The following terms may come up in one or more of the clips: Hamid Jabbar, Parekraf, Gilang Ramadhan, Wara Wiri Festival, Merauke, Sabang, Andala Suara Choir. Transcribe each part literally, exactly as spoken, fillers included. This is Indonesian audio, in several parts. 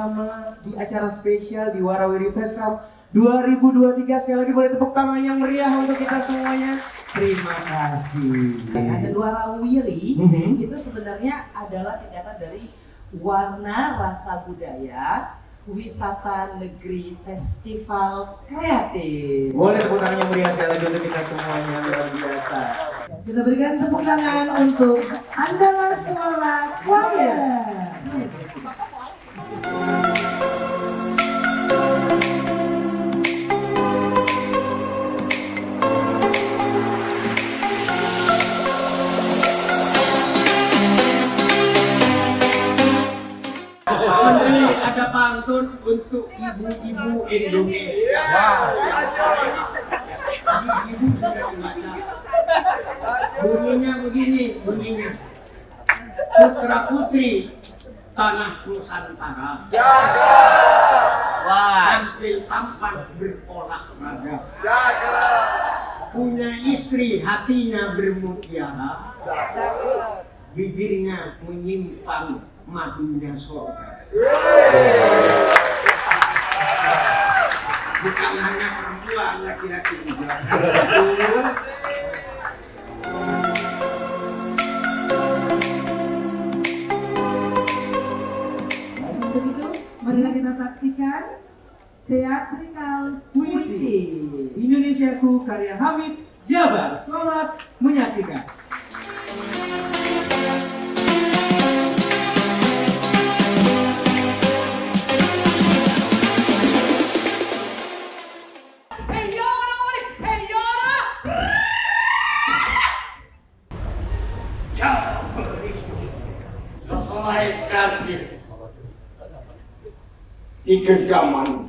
bersama di acara spesial di Wara Wiri Festival dua ribu dua puluh tiga. Sekali lagi boleh tepuk tangan yang meriah untuk kita semuanya. Terima kasih. Dan Wara Wiri mm-hmm. itu sebenarnya adalah singkatan dari warna rasa budaya wisata negeri festival kreatif. Boleh tepuk tangan yang meriah sekali lagi untuk kita semuanya, luar biasa. Kita berikan tepuk tangan untuk Andala Suara Choir. Menteri, ada pantun untuk ibu-ibu Indonesia. Tadi ibu sudah dibaca. Bunyinya begini, bunyinya. Putra putri tanah Nusantara. Tampil tampan berolahraga. Punya istri hatinya bermutiara. Bibirnya menyimpan madunya surga. Bukan hanya perempuan, laki-laki juga. Untuk itu, marilah kita saksikan teatrikal puisi Indonesiaku karya Hamid Jabbar. Selamat menyaksikan. Di kegaman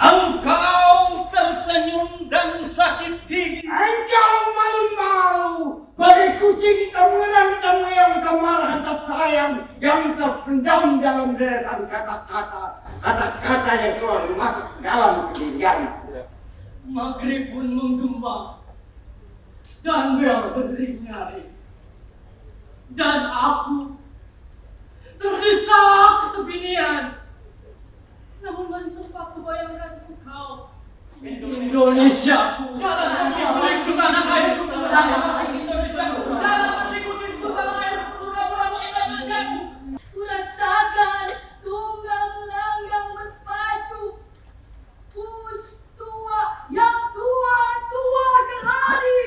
engkau tersenyum dan sakit gigi, engkau malu-malu bagi kucing tenggelam-tenggelam kemarahan tersayang yang terpendam dalam deretan kata-kata, kata-kata yang selalu masuk dalam ketinggian. Maghrib pun menggema dan bel berdering nyari, dan aku terdesak ke binian. Namun masih sempat kubayangkan kau, Indonesia, dalam menipu-nipu tanah airku, dalam menipu-nipu tanah airku, ramu-ramu Indonesia. Ku rasakan tunggang langgang berpacu, kus tua yang tua-tua kelari,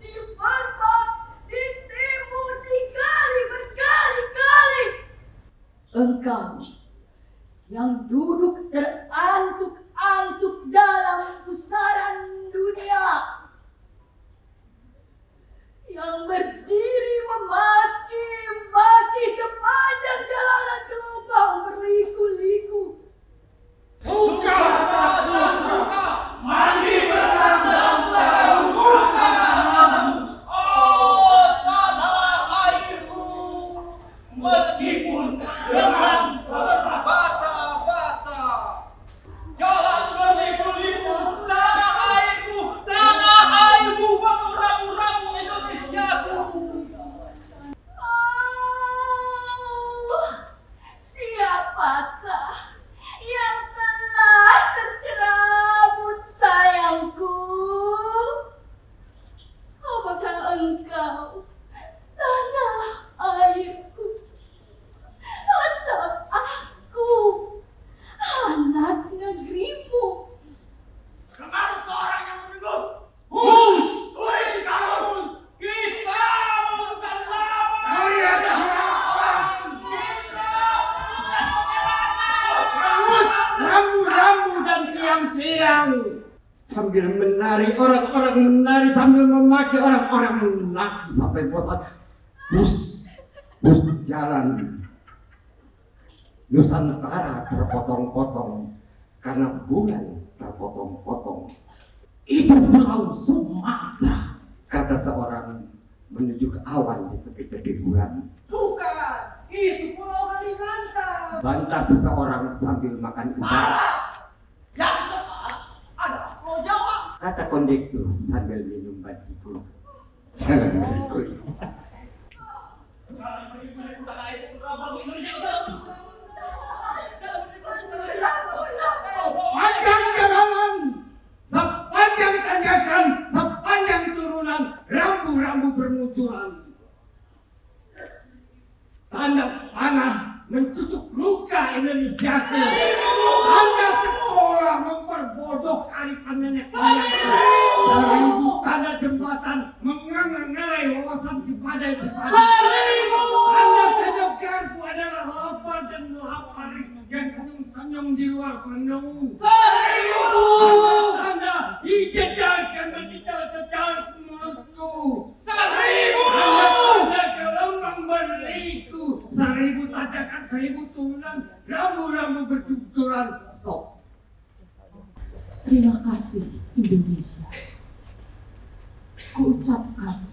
di bapak, di timur, dikali berkali-kali. Engkau yang duduk terantuk-antuk dalam pusaran dunia, yang berdiri memaki-maki sepanjang jalanan gelombang berliku-liku. Suka, suka, suka, mandi berandang terlalu. Oh tanah airku, meskipun dengan sambil menari, orang-orang menari sambil memaki, orang-orang menaki sampai bosan. Bus, bus di jalan Nusantara terpotong-potong karena bulan terpotong-potong. Itu pulau Sumatera, kata seorang menuju ke awan di tepi-tepi bulan. Bukan, itu pulau Kalimantan, bantah seseorang sambil makan udara. Kata kondektur sambil minum bajiku. Jangan berikut. Jangan berikut. di luar menunggu. Seribu anda dijadikan berbicara secara mutu. Seribu anda gelombang beriku. Seribu tajakan seribu turunan rambu-rambu berjunturan. Stop. Terima kasih Indonesia. Kuucapkan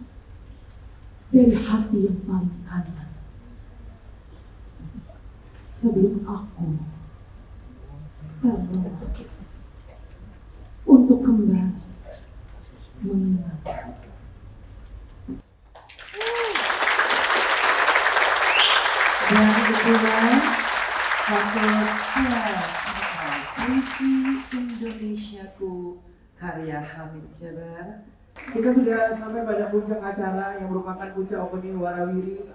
dari hati yang paling kanan. Sebelum aku terbawa untuk kembali mengingat. Dan kedua, satu piala puisi Indonesiaku karya Hamid Jabbar. Kita sudah sampai pada puncak acara yang merupakan puncak opening Wara Wiri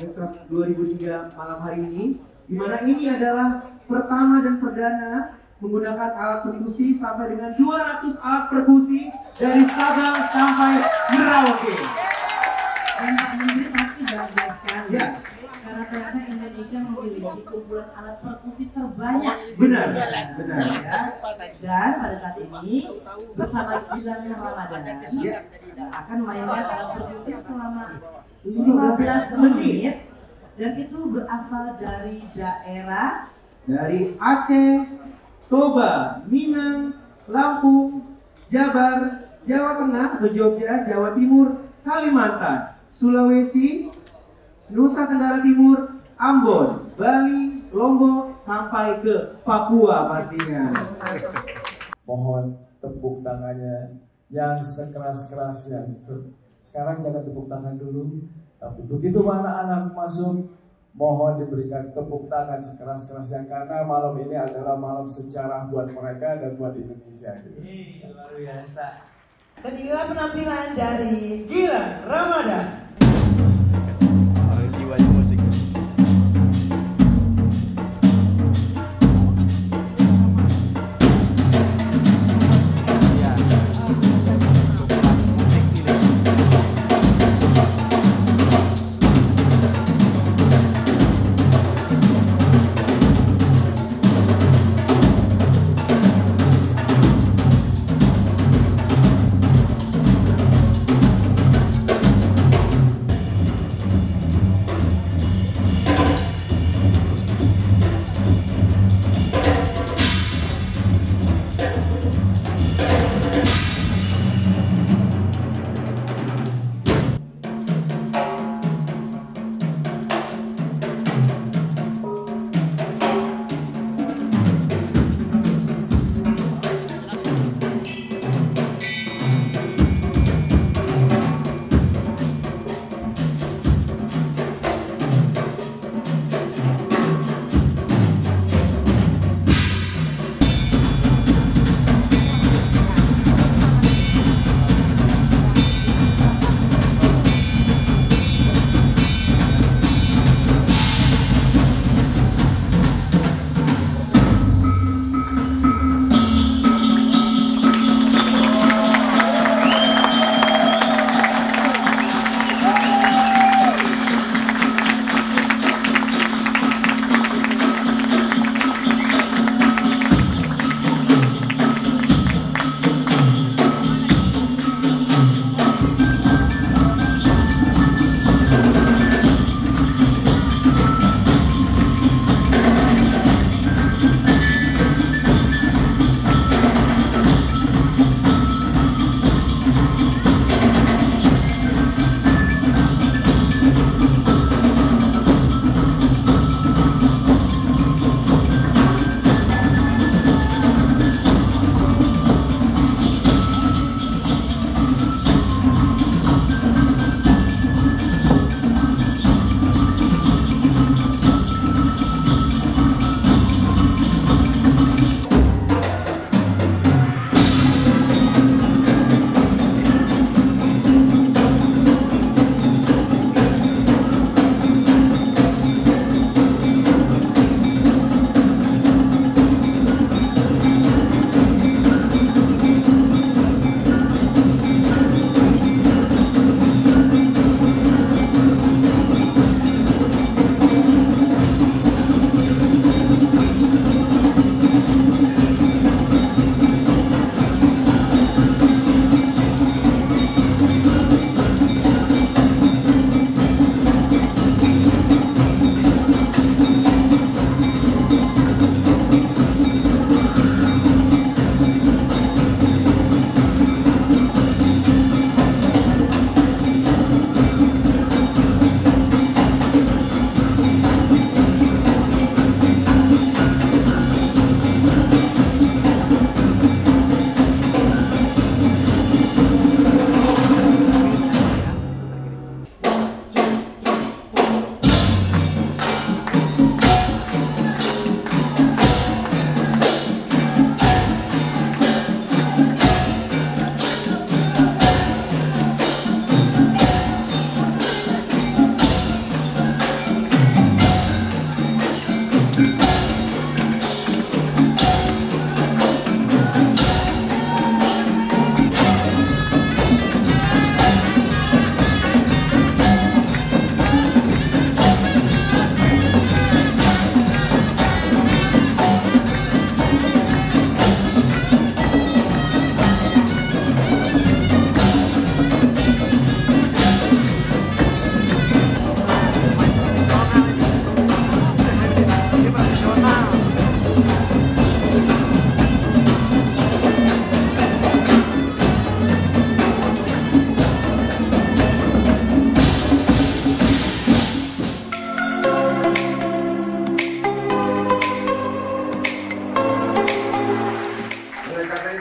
Festival dua ribu tiga malam hari ini, di mana ini adalah pertama dan perdana menggunakan alat perkusi sampai dengan dua ratus alat perkusi dari Sabang sampai Merauke. Dan Pak Menteri pasti bangga sekali ya, karena ternyata Indonesia memiliki kumpulan alat perkusi terbanyak. Benar, benar ya. Dan pada saat ini bersama Gilang Ramadhan ya, akan mainkan alat perkusi selama lima belas menit. Dan itu berasal dari daerah dari Aceh, Toba, Minang, Lampung, Jabar, Jawa Tengah atau Jogja, Jawa Timur, Kalimantan, Sulawesi, Nusa Tenggara Timur, Ambon, Bali, Lombok, sampai ke Papua pastinya. Mohon tepuk tangannya yang sekeras-kerasnya. Sekarang jangan tepuk tangan dulu. Tapi begitu mana anak masuk, mohon diberikan tepuk tangan sekeras-kerasnya, karena malam ini adalah malam sejarah buat mereka dan buat Indonesia. Ih, luar biasa. Dan inilah penampilan dari Gilang Ramadhan. Jiwanya musik.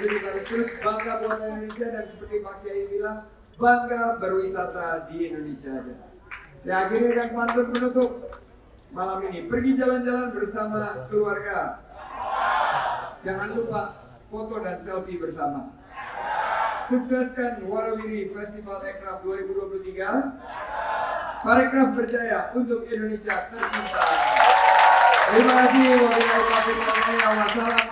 Jadi kita terus bangga buatan Indonesia dan seperti Pak Kiai bilang, bangga berwisata di Indonesia aja. Saya akhiri dengan pantun penutup malam ini. Pergi jalan-jalan bersama keluarga. Jangan lupa foto dan selfie bersama. Sukseskan Wara Wiri Festival Parekraf dua ribu dua puluh tiga. Parekraf berjaya untuk Indonesia tercinta. Terima kasih. Wassalamualaikum warahmatullahi wabarakatuh.